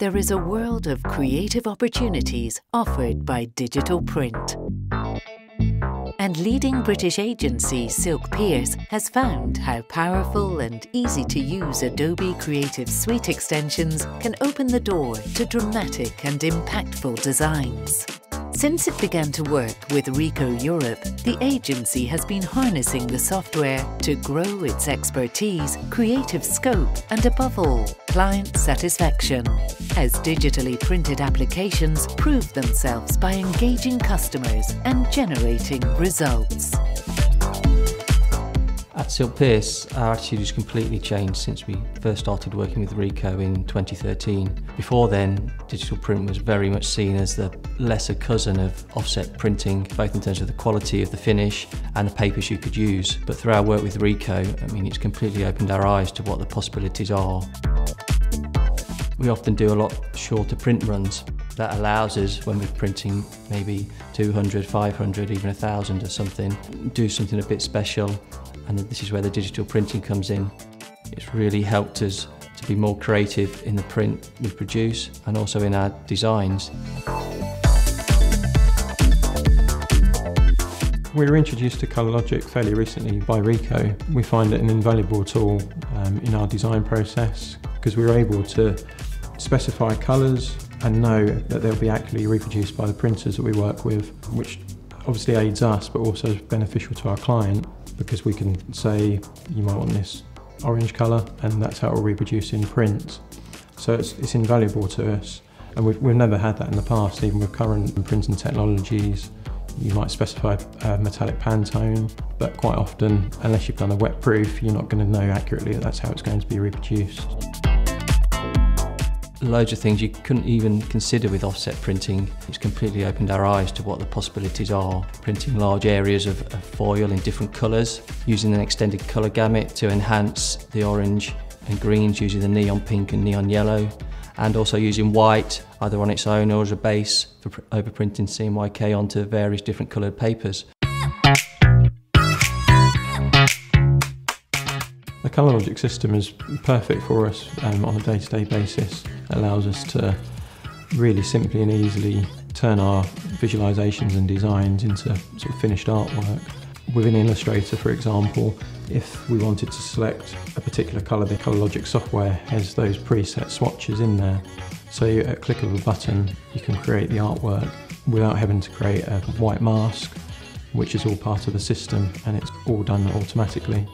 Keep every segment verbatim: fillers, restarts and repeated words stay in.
There is a world of creative opportunities offered by digital print. And leading British agency Silk Pearce has found how powerful and easy-to-use Adobe Creative Suite extensions can open the door to dramatic and impactful designs. Since it began to work with Ricoh Europe, the agency has been harnessing the software to grow its expertise, creative scope, and above all, client satisfaction. As digitally printed applications prove themselves by engaging customers and generating results. At Silk Pearce, our attitude has completely changed since we first started working with Ricoh in twenty thirteen. Before then, digital print was very much seen as the lesser cousin of offset printing, both in terms of the quality of the finish and the papers you could use. But through our work with Ricoh, I mean, it's completely opened our eyes to what the possibilities are. We often do a lot shorter print runs. That allows us, when we're printing maybe two hundred, five hundred, even one thousand or something, do something a bit special. And this is where the digital printing comes in. It's really helped us to be more creative in the print we produce and also in our designs. We were introduced to ColorLogic fairly recently by Ricoh. We find it an invaluable tool um, in our design process because we were able to specify colours and know that they'll be accurately reproduced by the printers that we work with, which obviously aids us but also is beneficial to our client. Because we can say, you might want this orange colour, and that's how it will reproduce in print. So it's, it's invaluable to us, and we've, we've never had that in the past, even with current printing technologies. You might specify a metallic Pantone, but quite often, unless you've done a wet proof, you're not going to know accurately that that's how it's going to be reproduced. Loads of things you couldn't even consider with offset printing. It's completely opened our eyes to what the possibilities are. Printing large areas of, of foil in different colours, using an extended colour gamut to enhance the orange and greens, using the neon pink and neon yellow, and also using white either on its own or as a base for overprinting C M Y K onto various different coloured papers. The ColorLogic system is perfect for us um, on a day-to-day basis. It allows us to really simply and easily turn our visualisations and designs into sort of finished artwork. Within Illustrator, for example, if we wanted to select a particular colour, the ColorLogic software has those preset swatches in there. So at a click of a button, you can create the artwork without having to create a white mask, which is all part of the system, and it's all done automatically.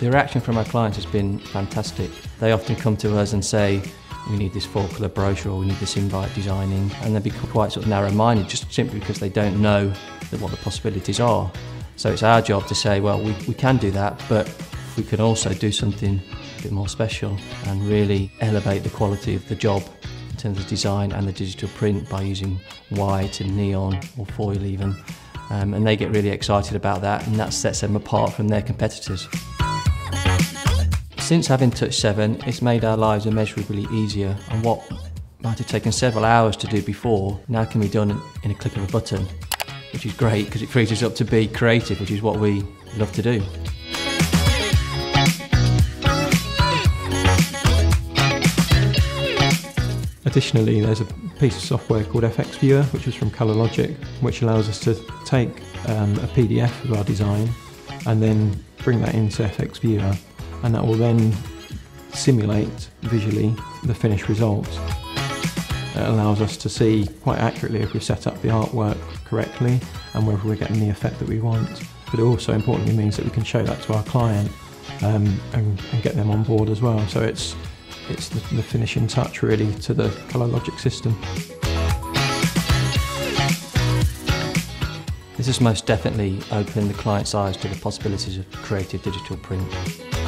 The reaction from our clients has been fantastic. They often come to us and say, we need this four-colour brochure, or we need this invite designing, and they'd be quite sort of narrow-minded just simply because they don't know that what the possibilities are. So it's our job to say, well, we, we can do that, but we can also do something a bit more special and really elevate the quality of the job in terms of design and the digital print by using white and neon or foil even. Um, and they get really excited about that, and that sets them apart from their competitors. Since having Touch seven, it's made our lives immeasurably easier, and what might have taken several hours to do before now can be done in a click of a button, which is great because it frees us up to be creative, which is what we love to do. Additionally, there's a piece of software called F X Viewer, which is from ColorLogic, which allows us to take um, a P D F of our design and then bring that into F X Viewer, and that will then simulate visually the finished result. It allows us to see quite accurately if we set up the artwork correctly and whether we're getting the effect that we want. But it also importantly means that we can show that to our client um, and, and get them on board as well. So it's, it's the, the finishing touch really to the ColorLogic system. This has most definitely opened the client's eyes to the possibilities of creative digital print.